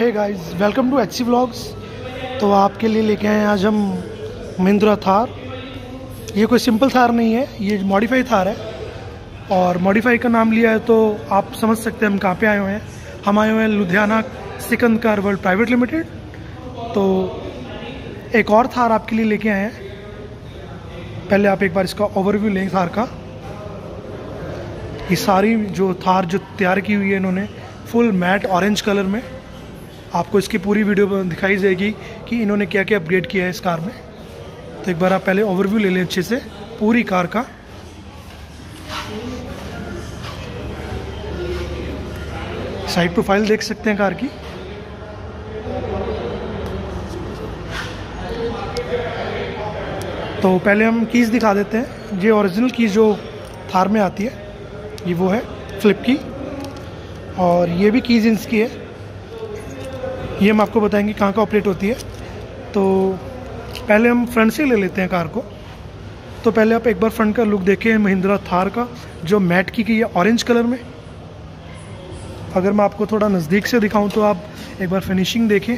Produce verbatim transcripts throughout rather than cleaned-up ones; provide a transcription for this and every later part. Hey guys, welcome to H C vlogs. तो आपके लिए लेके आए हैं आज हम महिंद्रा थार। ये कोई सिंपल थार नहीं है, ये मॉडिफाई थार है। और मॉडिफाई का नाम लिया है तो आप समझ सकते हैं हम कहाँ पे आए हुए हैं। हम आए हुए हैं Ludhiana Sikand car world private limited. तो एक और थार आपके लिए लेके आए हैं। पहले आप एक बार इसका ओवरव्यू लें थार का। ये सारी जो थार जो तैयार की हुई है इन्होंने फुल मैट ऑरेंज कलर में, आपको इसकी पूरी वीडियो दिखाई जाएगी कि इन्होंने क्या क्या अपग्रेड किया है इस कार में। तो एक बार आप पहले ओवरव्यू ले लें अच्छे से पूरी कार का। साइड प्रोफाइल देख सकते हैं कार की। तो पहले हम कीज़ दिखा देते हैं। ये ओरिजिनल कीज़ जो थार में आती है ये वो है फ्लिप की, और ये भी कीज़ इसकी है। ये हम आपको बताएंगे कहाँ का ऑपरेट होती है। तो पहले हम फ्रंट से ले लेते हैं कार को। तो पहले आप एक बार फ्रंट का लुक देखें महिंद्रा थार का, जो मैट की गई है ऑरेंज कलर में। अगर मैं आपको थोड़ा नज़दीक से दिखाऊं तो आप एक बार फिनिशिंग देखें,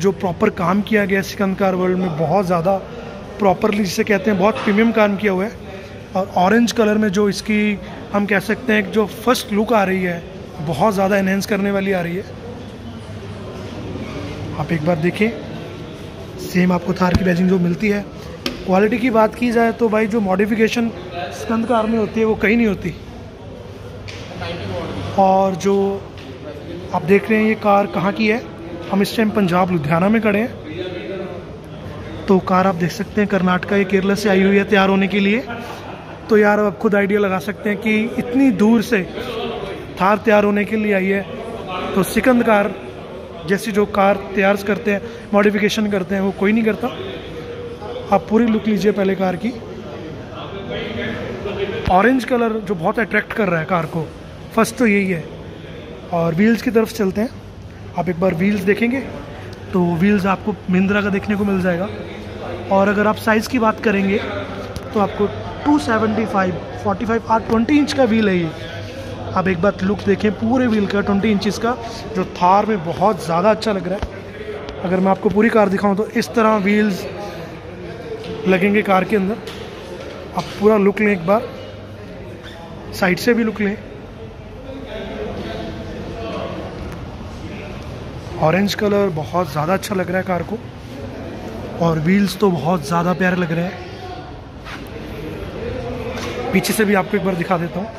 जो प्रॉपर काम किया गया सिकंद कार वर्ल्ड में। बहुत ज़्यादा प्रॉपरली, जिसे कहते हैं, बहुत प्रीमियम काम किया हुआ है। और ऑरेंज कलर में जो इसकी हम कह सकते हैं जो फर्स्ट लुक आ रही है, बहुत ज़्यादा एनहेंस करने वाली आ रही है। आप एक बार देखिए, सेम आपको थार की बैजिंग जो मिलती है। क्वालिटी की बात की जाए तो भाई, जो मॉडिफिकेशन सिकंद कार में होती है वो कहीं नहीं होती। और जो आप देख रहे हैं ये कार कहाँ की है, हम इस टाइम पंजाब लुधियाना में खड़े हैं। तो कार आप देख सकते हैं कर्नाटका या केरला से आई हुई है तैयार होने के लिए। तो यार आप खुद आइडिया लगा सकते हैं कि इतनी दूर से थार तैयार होने के लिए आई है। तो सिकंद कार जैसी जो कार तैयार करते हैं, मॉडिफिकेशन करते हैं, वो कोई नहीं करता। आप पूरी लुक लीजिए पहले कार की। ऑरेंज कलर जो बहुत अट्रैक्ट कर रहा है कार को, फर्स्ट तो यही है। और व्हील्स की तरफ चलते हैं। आप एक बार व्हील्स देखेंगे तो व्हील्स आपको महिंद्रा का देखने को मिल जाएगा। और अगर आप साइज़ की बात करेंगे तो आपको two seventy five forty five R twenty inch का व्हील है ये। आप एक बार लुक देखें पूरे व्हील का, ट्वेंटी इंचेस का, जो थार में बहुत ज़्यादा अच्छा लग रहा है। अगर मैं आपको पूरी कार दिखाऊं तो इस तरह व्हील्स लगेंगे कार के अंदर। आप पूरा लुक लें एक बार, साइड से भी लुक लें। ऑरेंज कलर बहुत ज़्यादा अच्छा लग रहा है कार को, और व्हील्स तो बहुत ज़्यादा प्यारे लग रहे हैं। पीछे से भी आपको एक बार दिखा देता हूँ।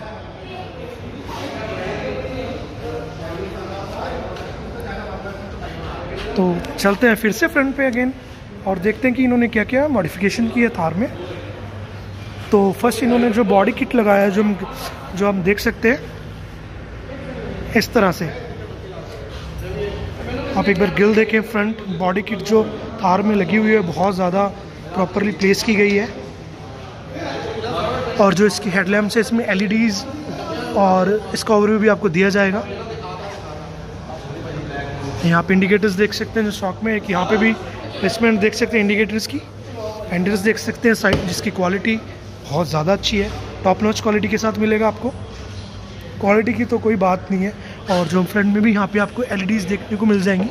तो चलते हैं फिर से फ्रंट पे अगेन और देखते हैं कि इन्होंने क्या क्या मॉडिफिकेशन की है थार में। तो फर्स्ट इन्होंने जो बॉडी किट लगाया है, जो जो हम देख सकते हैं इस तरह से। आप एक बार ग्रिल देखें, फ्रंट बॉडी किट जो थार में लगी हुई है बहुत ज़्यादा प्रॉपरली प्लेस की गई है। और जो इसकी हेडलैम्प्स है इसमें एलईडीज़, और इसका ओवरव्यू भी आपको दिया जाएगा। यहाँ पे इंडिकेटर्स देख सकते हैं जो स्टॉक में है, कि यहाँ पे भी प्लेसमेंट देख सकते हैं इंडिकेटर्स की। हैंडल्स देख सकते हैं साइड, जिसकी क्वालिटी बहुत ज़्यादा अच्छी है, टॉप नॉच क्वालिटी के साथ मिलेगा आपको। क्वालिटी की तो कोई बात नहीं है। और जो फ्रंट में भी यहाँ पे आपको एलईडीज़ देखने को मिल जाएंगी,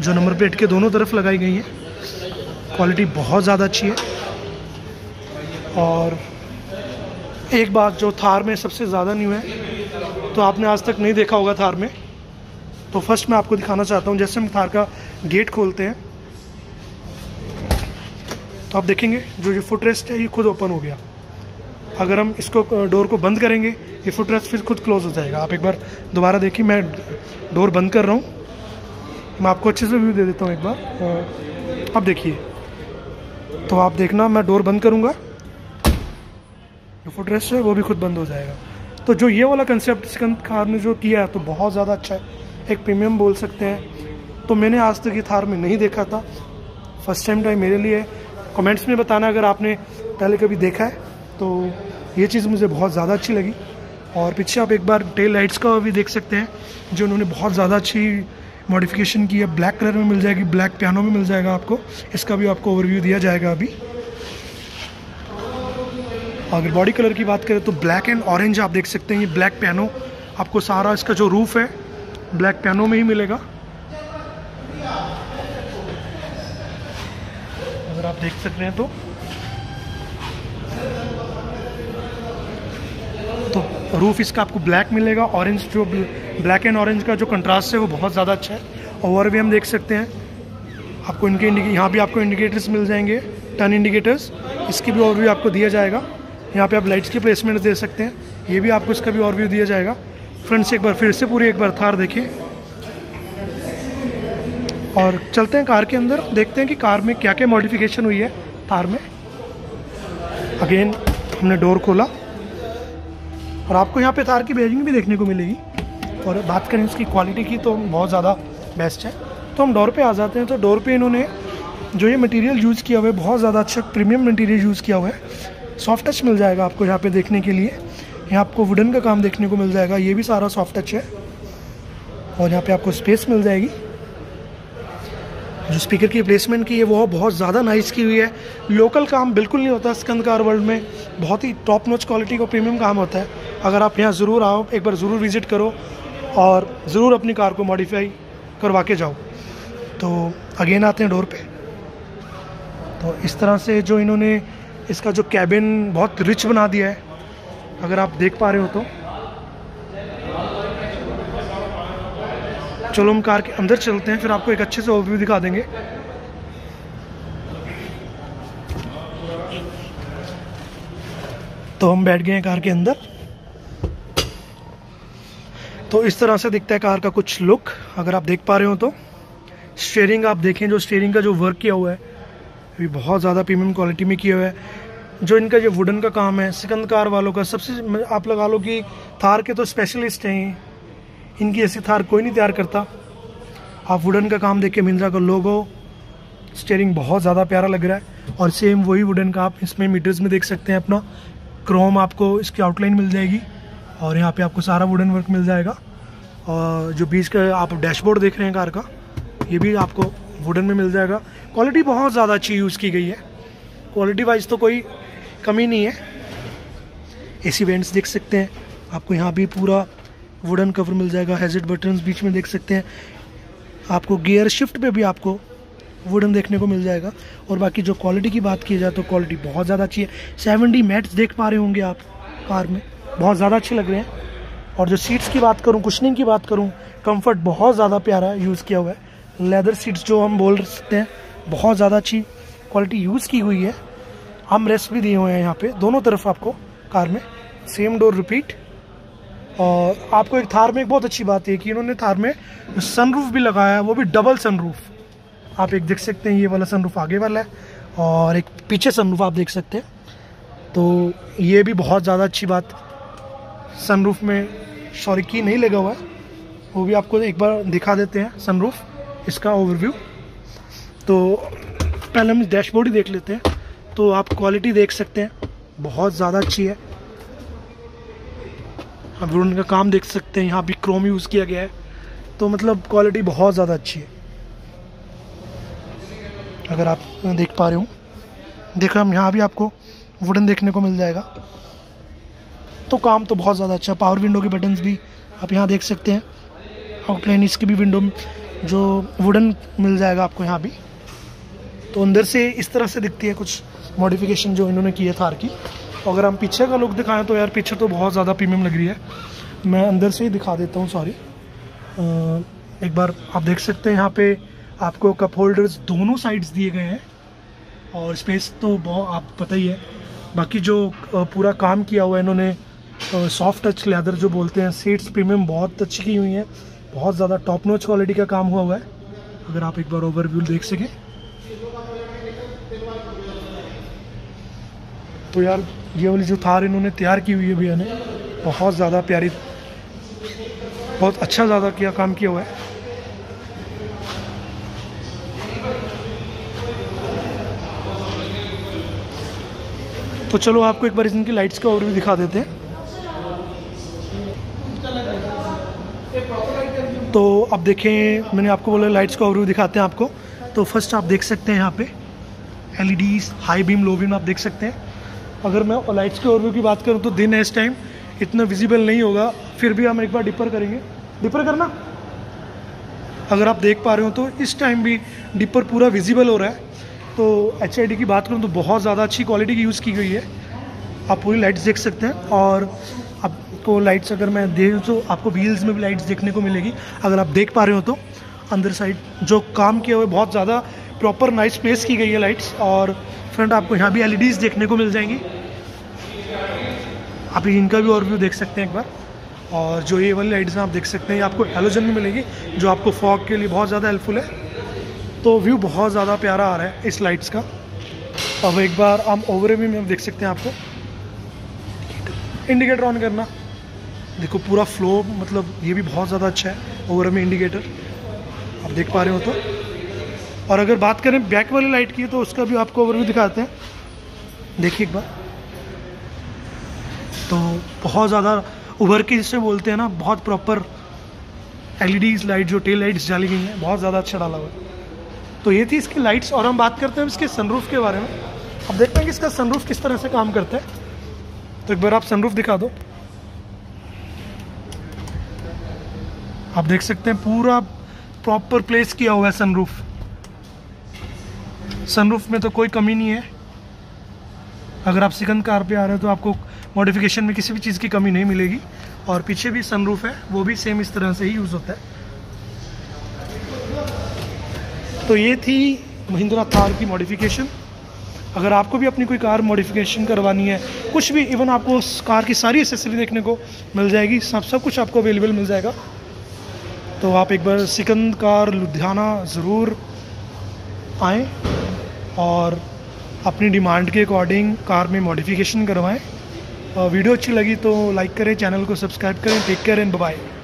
जो नंबर प्लेट के दोनों तरफ लगाई गई हैं। क्वालिटी बहुत ज़्यादा अच्छी है। और एक बात जो थार में सबसे ज़्यादा न्यू है, तो आपने आज तक नहीं देखा होगा थार में, तो फर्स्ट मैं आपको दिखाना चाहता हूँ। जैसे हम थार का गेट खोलते हैं तो आप देखेंगे जो ये फुटरेस्ट है ये खुद ओपन हो गया। अगर हम इसको डोर को बंद करेंगे ये फुटरेस्ट फिर खुद क्लोज हो जाएगा। आप एक बार दोबारा देखिए, मैं डोर बंद कर रहा हूँ, मैं आपको अच्छे से व्यू दे देता हूँ एक बार। आप देखिए, तो आप देखना मैं डोर बंद करूँगा, जो फुटरेस्ट है वो भी खुद बंद हो जाएगा। तो जो ये वाला कंसेप्ट सिकंद कार ने जो किया है तो बहुत ज़्यादा अच्छा है, एक प्रीमियम बोल सकते हैं। तो मैंने आज तक ये थार में नहीं देखा था, फर्स्ट टाइम टाइम मेरे लिए। कमेंट्स में बताना अगर आपने पहले कभी देखा है। तो ये चीज़ मुझे बहुत ज़्यादा अच्छी लगी। और पीछे आप एक बार टेल लाइट्स का भी देख सकते हैं, जो उन्होंने बहुत ज़्यादा अच्छी मॉडिफिकेशन की है। ब्लैक कलर में मिल जाएगी, ब्लैक पियानो में मिल जाएगा आपको। इसका भी आपको ओवरव्यू दिया जाएगा अभी। अगर बॉडी कलर की बात करें तो ब्लैक एंड ऑरेंज आप देख सकते हैं। ये ब्लैक पियानो आपको सारा, इसका जो रूफ़ है ब्लैक पियानो में ही मिलेगा। देख सक रहे हैं तो तो रूफ इसका आपको ब्लैक मिलेगा, ऑरेंज जो ब्लैक एंड ऑरेंज का जो कंट्रास्ट है वो बहुत ज़्यादा अच्छा है। ओवर भी हम देख सकते हैं, आपको इनके यहाँ भी आपको इंडिकेटर्स मिल जाएंगे, टर्न इंडिकेटर्स, इसकी भी और भी आपको दिया जाएगा। यहाँ पे आप लाइट्स की प्लेसमेंट दे सकते हैं, ये भी आपको इसका भी और व्यू दिया जाएगा। फ्रंट से एक बार फिर से पूरी एक बार थार देखिए और चलते हैं कार के अंदर, देखते हैं कि कार में क्या क्या मॉडिफिकेशन हुई है थार में। अगेन हमने डोर खोला और आपको यहाँ पे थार की बैजिंग भी देखने को मिलेगी। और बात करें इसकी क्वालिटी की तो बहुत ज़्यादा बेस्ट है। तो हम डोर पे आ जाते हैं, तो डोर पे इन्होंने जो ये मटेरियल यूज़ किया हुआ है बहुत ज़्यादा अच्छा प्रीमियम मटेरियल यूज़ किया हुआ है। सॉफ्ट टच मिल जाएगा आपको यहाँ पे देखने के लिए, यहाँ आपको वुडन का काम देखने को मिल जाएगा, ये भी सारा सॉफ्ट टच है। और यहाँ पे आपको स्पेस मिल जाएगी, जो स्पीकर की प्लेसमेंट की है वो बहुत ज़्यादा नाइस की हुई है। लोकल काम बिल्कुल नहीं होता सिकंद कार वर्ल्ड में, बहुत ही टॉप नॉच क्वालिटी का प्रीमियम काम होता है। अगर आप यहाँ ज़रूर आओ, एक बार ज़रूर विज़िट करो और ज़रूर अपनी कार को मॉडिफाई करवा के जाओ। तो अगेन आते हैं डोर पे, तो इस तरह से जो इन्होंने इसका जो कैबिन बहुत रिच बना दिया है, अगर आप देख पा रहे हो तो। चलो हम कार के अंदर चलते हैं, फिर आपको एक अच्छे से ओवरव्यू दिखा देंगे। तो हम बैठ गए हैं कार के अंदर, तो इस तरह से दिखता है कार का कुछ लुक, अगर आप देख पा रहे हो तो। स्टीयरिंग आप देखें, जो स्टीयरिंग का जो वर्क किया हुआ है ये बहुत ज़्यादा प्रीमियम क्वालिटी में किया हुआ है। जो इनका ये वुडन का काम है, सिकंद कार वालों का सबसे, आप लगा लो कि थार के तो स्पेशलिस्ट हैं, इनकी ऐसी थार कोई नहीं तैयार करता। आप वुडन का काम देखें, महिंद्रा का लोगो, स्टीयरिंग बहुत ज़्यादा प्यारा लग रहा है। और सेम वही वुडन का आप इसमें मीटर्स में देख सकते हैं अपना। क्रोम आपको इसकी आउटलाइन मिल जाएगी और यहाँ पर आपको सारा वुडन वर्क मिल जाएगा। और जो बीच का आप डैशबोर्ड देख रहे हैं कार का, ये भी आपको वुडन में मिल जाएगा। क्वालिटी बहुत ज़्यादा अच्छी यूज़ की गई है, क्वालिटी वाइज तो कोई कमी नहीं है। एसी वेंट्स देख सकते हैं, आपको यहाँ भी पूरा वुडन कवर मिल जाएगा। हैज़र्ड बटन्स बीच में देख सकते हैं, आपको गियर शिफ्ट पे भी आपको वुडन देखने को मिल जाएगा। और बाकी जो क्वालिटी की बात की जाए तो क्वालिटी बहुत ज़्यादा अच्छी है। सेवन डी मैट्स देख पा रहे होंगे आप कार में, बहुत ज़्यादा अच्छे लग रहे हैं। और जो सीट्स की बात करूँ, कुशनिंग की बात करूँ, कम्फर्ट बहुत ज़्यादा प्यारा यूज़ किया हुआ है। लेदर सीट्स जो हम बोल सकते हैं, बहुत ज़्यादा अच्छी क्वालिटी यूज़ की हुई है। हम रेस्ट भी दिए हुए हैं यहाँ पे दोनों तरफ आपको कार में। Same door repeat. और आपको एक थार में एक बहुत अच्छी बात है कि इन्होंने थार में सनरूफ भी लगाया है, वो भी डबल सनरूफ। आप एक देख सकते हैं, ये वाला सनरूफ आगे वाला है और एक पीछे सनरूफ आप देख सकते हैं। तो ये भी बहुत ज़्यादा अच्छी बात, सनरूफ में सॉरी की नहीं लगा हुआ है, वो भी आपको एक बार दिखा देते हैं सनरूफ, इसका ओवरव्यू। तो पहले हम डैशबोर्ड ही देख लेते हैं। तो आप क्वालिटी देख सकते हैं, बहुत ज़्यादा अच्छी है। आप वुडन का काम देख सकते हैं, यहाँ भी क्रोम यूज़ किया गया है, तो मतलब क्वालिटी बहुत ज़्यादा अच्छी है। अगर आप देख पा रहे हो, देखो हम यहाँ भी आपको वुडन देखने को मिल जाएगा। तो काम तो बहुत ज़्यादा अच्छा। पावर विंडो के बटन्स भी आप यहाँ देख सकते हैं। आउटलाइन इसकी भी विंडो जो वुडन मिल जाएगा आपको यहाँ भी। तो अंदर से इस तरह से दिखती है कुछ मॉडिफिकेशन जो इन्होंने की है थार की। अगर हम पीछे का लुक दिखाएं तो यार पीछे तो बहुत ज़्यादा प्रीमियम लग रही है। मैं अंदर से ही दिखा देता हूँ, सॉरी। एक बार आप देख सकते हैं, यहाँ पे आपको कप होल्डर्स दोनों साइड्स दिए गए हैं। और स्पेस तो बहुत आप पता ही है। बाकी जो पूरा काम किया हुआ है इन्होंने, सॉफ्ट टच लेदर जो बोलते हैं, सीट्स प्रीमियम बहुत अच्छी की हुई हैं, बहुत ज़्यादा टॉप नॉच क्वालिटी का काम हुआ हुआ है। अगर आप एक बार ओवरव्यू देख सकें तो यार ये वाली जो थार इन्होंने तैयार की हुई है भैया ने, बहुत ज़्यादा प्यारी, बहुत अच्छा ज़्यादा किया काम किया हुआ है। तो चलो आपको एक बार इनकी लाइट्स का ओवरव्यू दिखा देते हैं। तो आप देखें, मैंने आपको बोला लाइट्स का ओवरव्यू दिखाते हैं आपको। तो फर्स्ट आप देख सकते हैं यहाँ पे LEDs, high beam, low beam आप देख सकते हैं। अगर मैं लाइट्स के ओवरव्यू की बात करूँ तो दिन है इस टाइम, इतना विजिबल नहीं होगा, फिर भी हम एक बार डिपर करेंगे। डिपर करना, अगर आप देख पा रहे हो तो इस टाइम भी डिपर पूरा विजिबल हो रहा है। तो एच आई डी की बात करूँ तो बहुत ज़्यादा अच्छी क्वालिटी की यूज़ की गई है। आप पूरी लाइट्स देख सकते हैं और आपको लाइट्स अगर मैं दे दूँ तो आपको व्हील्स में भी लाइट्स देखने को मिलेगी। अगर आप देख पा रहे हो तो अंदर साइड जो काम किया हुआ है बहुत ज़्यादा प्रॉपर नाइस प्लेस की गई है लाइट्स। और फ्रंट आपको यहाँ भी एलईडीज़ देखने को मिल जाएंगी। आप इनका भी ओवरव्यू देख सकते हैं एक बार। और जो ये वाली लाइट्स हैं आप देख सकते हैं आपको हेलोजन में मिलेगी जो आपको फॉग के लिए बहुत ज़्यादा हेल्पफुल है। तो व्यू बहुत ज़्यादा प्यारा आ रहा है इस लाइट्स का। अब एक बार आप ओवरव्यू में देख सकते हैं आपको इंडिकेटर ऑन करना, देखो पूरा फ्लो, मतलब ये भी बहुत ज़्यादा अच्छा है ओवरव्यू में इंडिकेटर आप देख पा रहे हो तो। और अगर बात करें बैक वाली लाइट की तो उसका भी आपको ओवरव्यू दिखाते हैं, देखिए एक बार। तो बहुत ज़्यादा उभर के जिससे बोलते हैं ना, बहुत प्रॉपर एलईडी लाइट जो टेल लाइट्स डाली गई हैं बहुत ज़्यादा अच्छा डाला हुआ है। तो ये थी इसकी लाइट्स। और हम बात करते हैं इसके सनरूफ के बारे में। अब देखते हैं कि इसका सनरूफ किस तरह से काम करता है। तो एक बार आप सनरूफ दिखा दो। आप देख सकते हैं पूरा प्रॉपर प्लेस किया हुआ है सनरूफ। सनरूफ में तो कोई कमी नहीं है। अगर आप सिकंद कार पे आ रहे हो तो आपको मॉडिफिकेशन में किसी भी चीज़ की कमी नहीं मिलेगी। और पीछे भी सनरूफ है, वो भी सेम इस तरह से ही यूज़ होता है। तो ये थी महिंद्रा थार की मॉडिफिकेशन। अगर आपको भी अपनी कोई कार मॉडिफिकेशन करवानी है, कुछ भी, इवन आपको उस कार की सारी एक्सेसरी देखने को मिल जाएगी, सब सब कुछ आपको अवेलेबल मिल जाएगा। तो आप एक बार सिकंद कार लुधियाना ज़रूर आएँ और अपनी डिमांड के अकॉर्डिंग कार में मॉडिफिकेशन करवाएं। वीडियो अच्छी लगी तो लाइक करें, चैनल को सब्सक्राइब करें। Take care and bye.